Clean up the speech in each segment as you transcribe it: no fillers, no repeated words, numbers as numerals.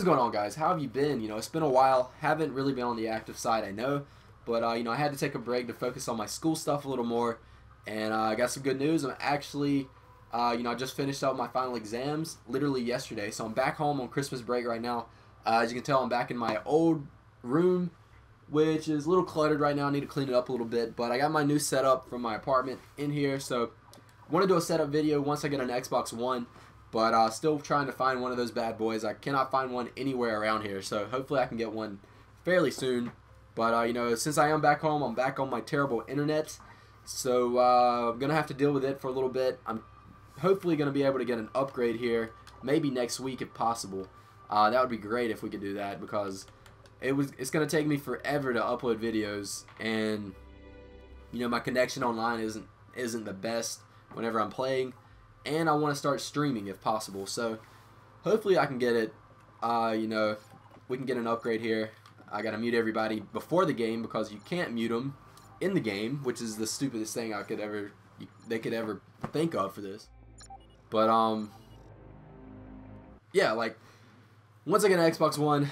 is going on, guys? How have you been? You know, it's been a while. Haven't really been on the active side, I know, but you know, I had to take a break to focus on my school stuff a little more, and I got some good news. I'm actually, you know, I just finished up my final exams literally yesterday, so I'm back home on Christmas break right now. As you can tell, I'm back in my old room, which is a little cluttered right now. I need to clean it up a little bit, but I got my new setup from my apartment in here, so I want to do a setup video once I get an Xbox One, but still trying to find one of those bad boys. I cannot find one anywhere around here, so hopefully I can get one fairly soon, but you know, since I am back home, I'm back on my terrible internet, so I'm going to have to deal with it for a little bit. I'm hopefully going to be able to get an upgrade here, maybe next week if possible. That would be great if we could do that, because it's going to take me forever to upload videos, and you know, my connection online isn't the best whenever I'm playing, and I want to start streaming if possible. So hopefully I can get it. You know, we can get an upgrade here. I got to mute everybody before the game because you can't mute them in the game, which is the stupidest thing they could ever think of for this. But yeah, like once I get an Xbox One,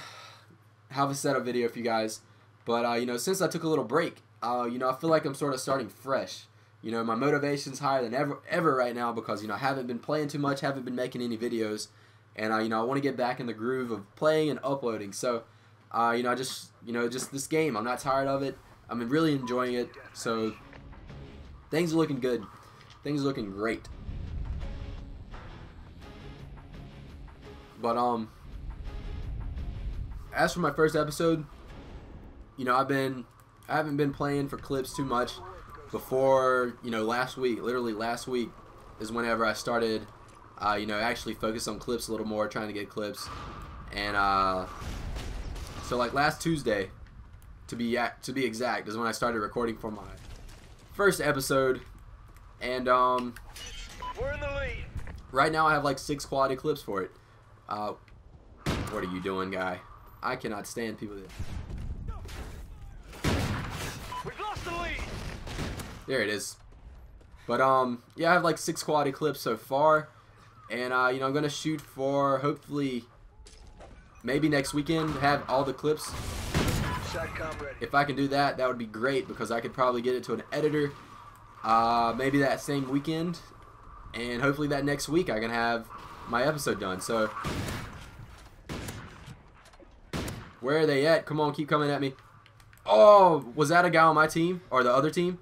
have a setup video for you guys. But you know, since I took a little break, you know, I feel like I'm sort of starting fresh. You know, my motivation's higher than ever right now, because you know, I haven't been playing too much, haven't been making any videos, and you know, I want to get back in the groove of playing and uploading. So, you know, just this game, I'm not tired of it. I'm really enjoying it. So, things are looking good. Things are looking great. But as for my first episode, you know, I haven't been playing for clips too much. Before, you know, last week, literally last week is whenever I started, you know, actually focus on clips a little more, trying to get clips. And so like last Tuesday, to be exact, is when I started recording for my first episode. And we're in the lead. Right now I have like 6 quality clips for it. What are you doing, guy? I cannot stand people that... We've lost the lead. There it is. But yeah, I have like 6 quality clips so far, and you know, I'm gonna shoot for hopefully maybe next weekend to have all the clips. If I can do that, that would be great, because I could probably get it to an editor maybe that same weekend, and hopefully that next week I can have my episode done. So where are they at? Come on, keep coming at me. Oh, was that a guy on my team or the other team?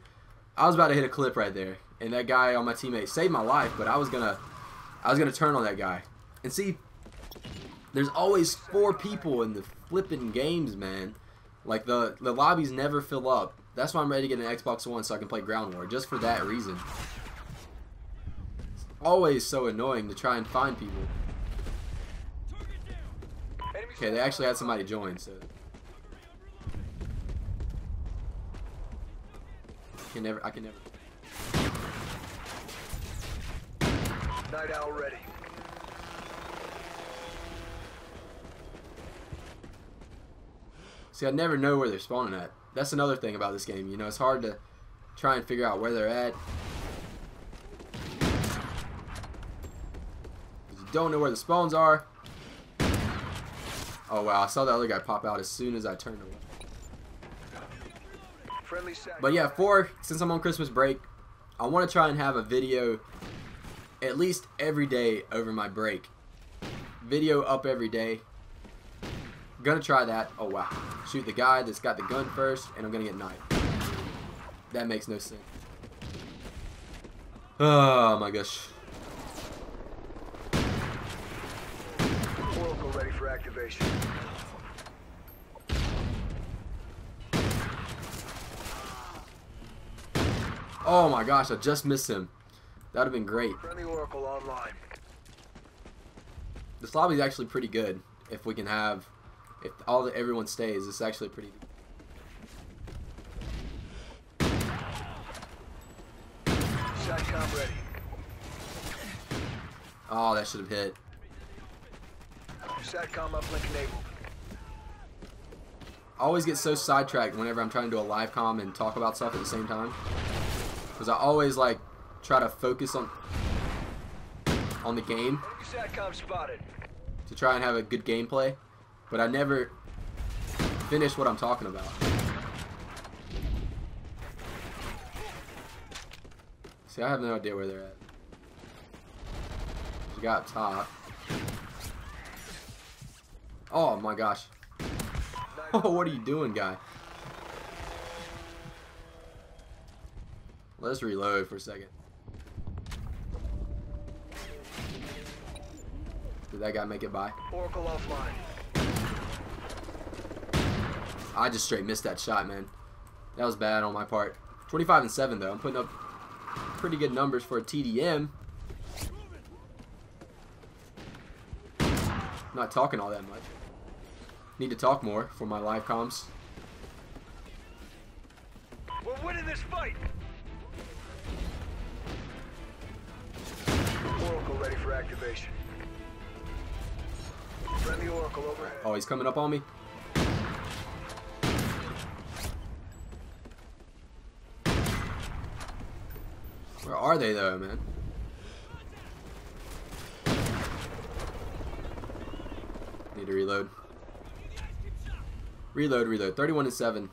I was about to hit a clip right there, and that guy on my teammate saved my life, but I was gonna turn on that guy. And see, there's always 4 people in the flipping games, man. Like the lobbies never fill up. That's why I'm ready to get an Xbox One, so I can play Ground War, just for that reason. It's always so annoying to try and find people. Okay, they actually had somebody join, so. I can never. Night owl ready. See, I never know where they're spawning at. That's another thing about this game. You know, it's hard to try and figure out where they're at. You don't know where the spawns are. Oh wow, I saw the other guy pop out as soon as I turned away. But yeah, since I'm on Christmas break, I want to try and have a video at least every day over my break. Video up every day. Gonna try that. Oh wow. Shoot the guy that's got the gun first, and I'm gonna get knifed. That makes no sense. Oh my gosh. Oracle ready for activation. Oh my gosh, I just missed him. That would have been great. Oracle online. This lobby is actually pretty good. If we can have, if everyone stays, it's actually pretty good. SATCOM ready. Oh, that should have hit. SATCOM uplink enabled. I always get so sidetracked whenever I'm trying to do a live comm and talk about stuff at the same time. Because I always like try to focus on the game to try and have a good gameplay, but I never finished what I'm talking about. See, I have no idea where they're at. She got up top. Oh my gosh. Oh, what are you doing, guy? Let's reload for a second. Did that guy make it by? Oracle offline. I just straight missed that shot, man. That was bad on my part. 25 and 7 though. I'm putting up pretty good numbers for a TDM. Not talking all that much. Need to talk more for my live comms. We're winning this fight. Oracle ready for activation. Friendly Oracle over. Oh, he's coming up on me. Where are they though, man? Need to reload. Reload, reload. 31 and 7.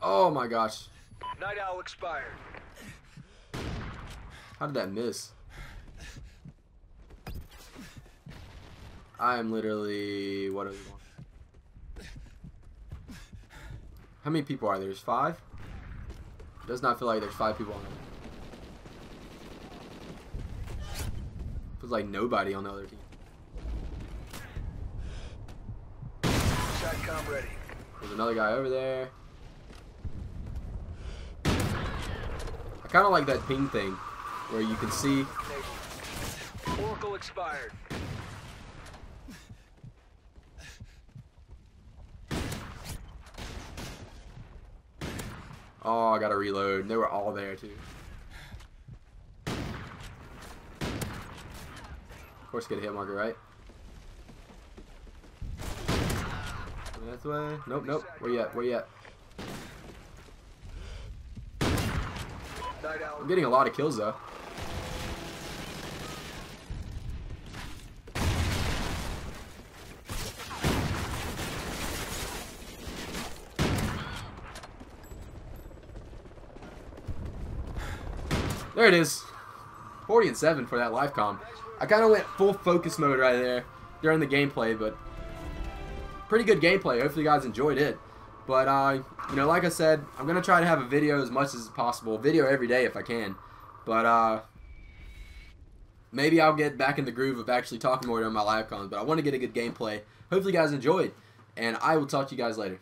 Oh my gosh. Night owl expired. How did that miss? I am literally... what do we want? How many people are there? There's 5? It does not feel like there's 5 people on there. Feels like nobody on the other team. Satcom ready. There's another guy over there. I kind of like that ping thing where you can see. Oracle expired. Oh, I gotta reload. They were all there too. Of course, get a hit marker, right? That's way. Nope, nope. Where you at? Where you at? I'm getting a lot of kills though. There it is. 40 and 7 for that live comm. I kind of went full focus mode right there during the gameplay, but pretty good gameplay. Hopefully you guys enjoyed it. But, you know, like I said, I'm going to try to have a video as much as possible. Video every day if I can. But, maybe I'll get back in the groove of actually talking more during my live comms. But I want to get a good gameplay. Hopefully you guys enjoyed. And I will talk to you guys later.